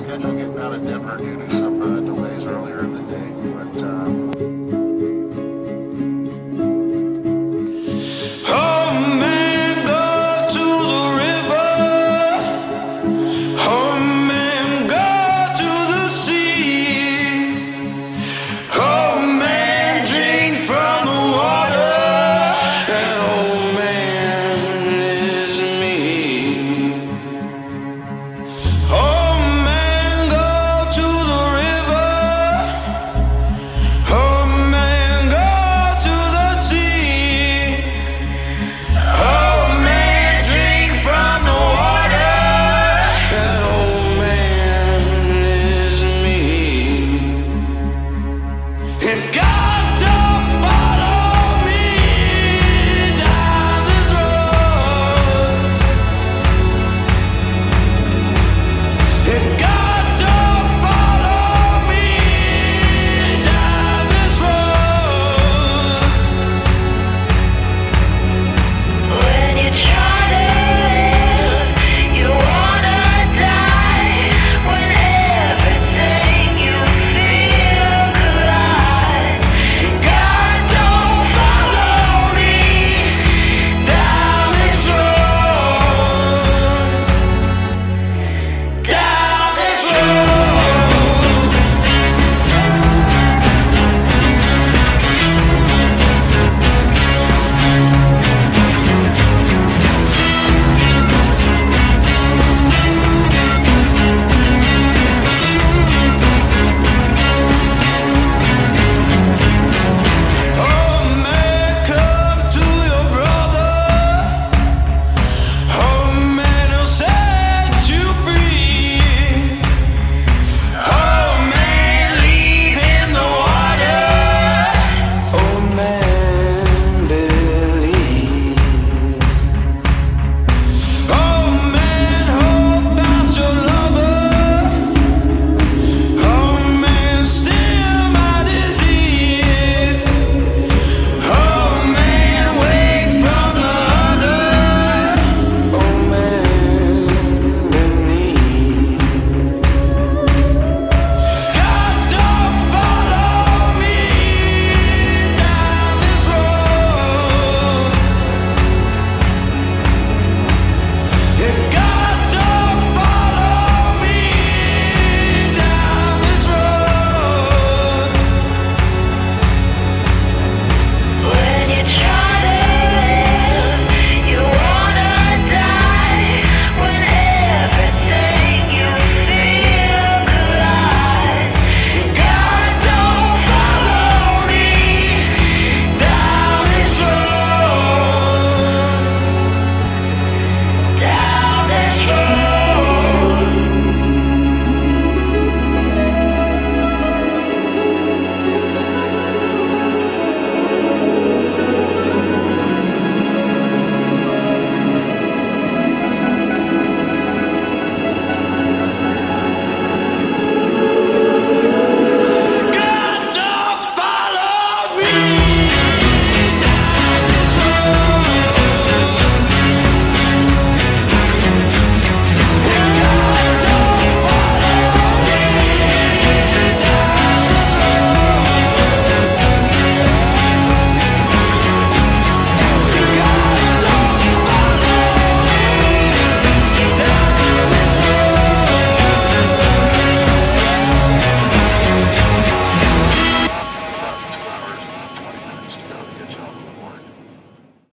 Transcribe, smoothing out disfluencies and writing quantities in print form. scheduling getting out of Denver due to some delays earlier in the day, but